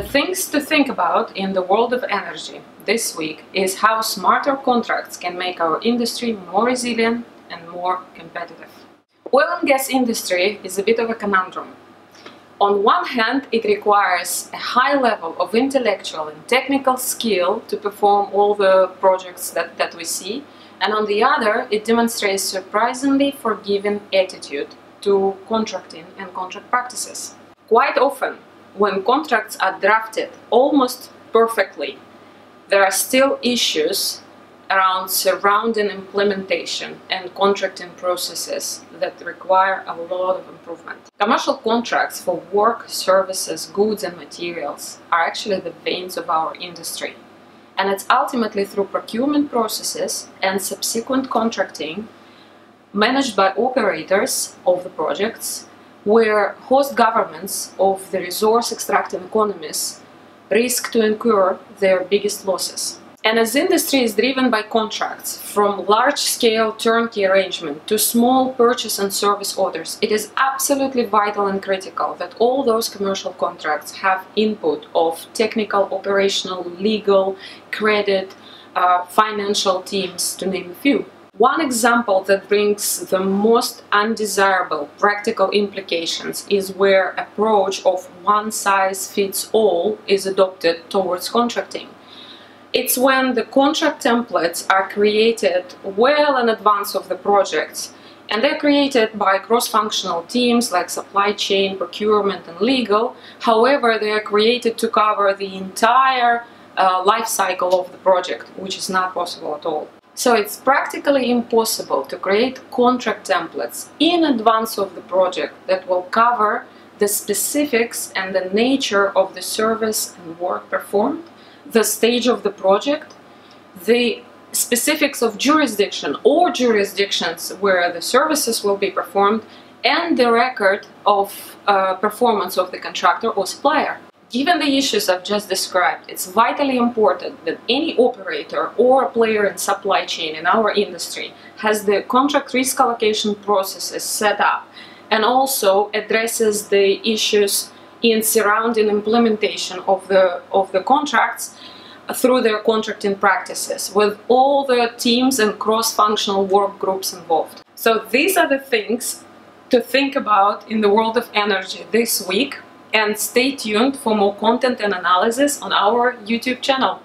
The things to think about in the world of energy this week is how smarter contracts can make our industry more resilient and more competitive. Oil and gas industry is a bit of a conundrum. On one hand, it requires a high level of intellectual and technical skill to perform all the projects that we see, and on the other, it demonstrates surprisingly forgiving attitude to contracting and contract practices. Quite often, when contracts are drafted almost perfectly, there are still issues around surrounding implementation and contracting processes that require a lot of improvement. Commercial contracts for work, services, goods and materials are actually the veins of our industry. And it's ultimately through procurement processes and subsequent contracting managed by operators of the projects where host governments of the resource-extracting economies risk to incur their biggest losses. And as industry is driven by contracts, from large-scale turnkey arrangement to small purchase and service orders, it is absolutely vital and critical that all those commercial contracts have input of technical, operational, legal, credit, financial teams, to name a few. One example that brings the most undesirable practical implications is where approach of one size fits all is adopted towards contracting. It's when the contract templates are created well in advance of the projects, and they're created by cross-functional teams like supply chain, procurement and legal. However, they are created to cover the entire life cycle of the project, which is not possible at all. So it's practically impossible to create contract templates in advance of the project that will cover the specifics and the nature of the service and work performed, the stage of the project, the specifics of jurisdiction or jurisdictions where the services will be performed, and the record of performance of the contractor or supplier. Given the issues I've just described, it's vitally important that any operator or player in supply chain in our industry has the contract risk allocation processes set up and also addresses the issues in surrounding implementation of the contracts through their contracting practices with all the teams and cross-functional work groups involved. So these are the things to think about in the world of energy this week. And stay tuned for more content and analysis on our YouTube channel.